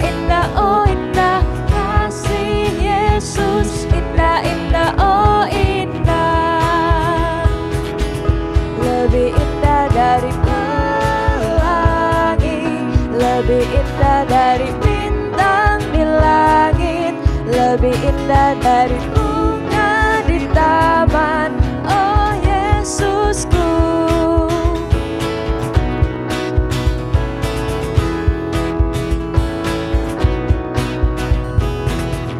indah, oh indah kasih Yesus. Indah, indah, oh indah, lebih indah dari pelangi, lebih indah dari bintang di langit, lebih indah dari bunga di taman, oh Yesusku.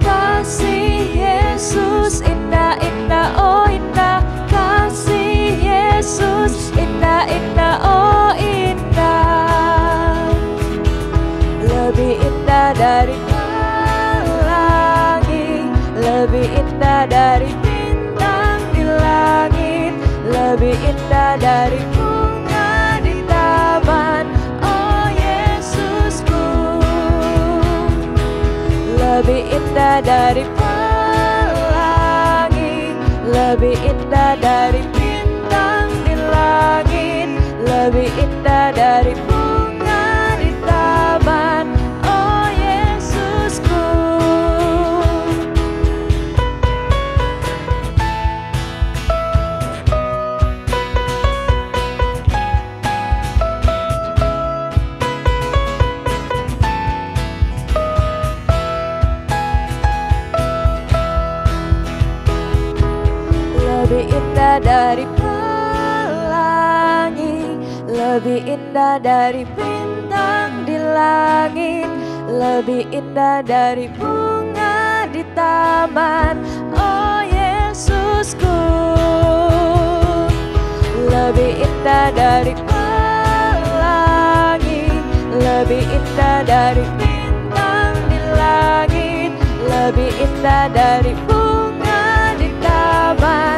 Kasih Yesus, indah, indah, oh indah, kasih Yesus, indah, indah, oh indah, lebih indah dari pelangi, lebih indah dari bintang di langit, lebih indah dari bunga di taman, oh Yesusku, lebih indah dari pelangi, lebih indah dari bintang di langit, lebih indah dari bunga di taman, oh Yesusku. Lebih indah dari pelangi, lebih indah dari bintang di langit, lebih indah dari bunga di taman, oh Yesusku. Lebih indah dari pelangi, lebih indah dari bintang di langit, lebih indah dari bunga di taman.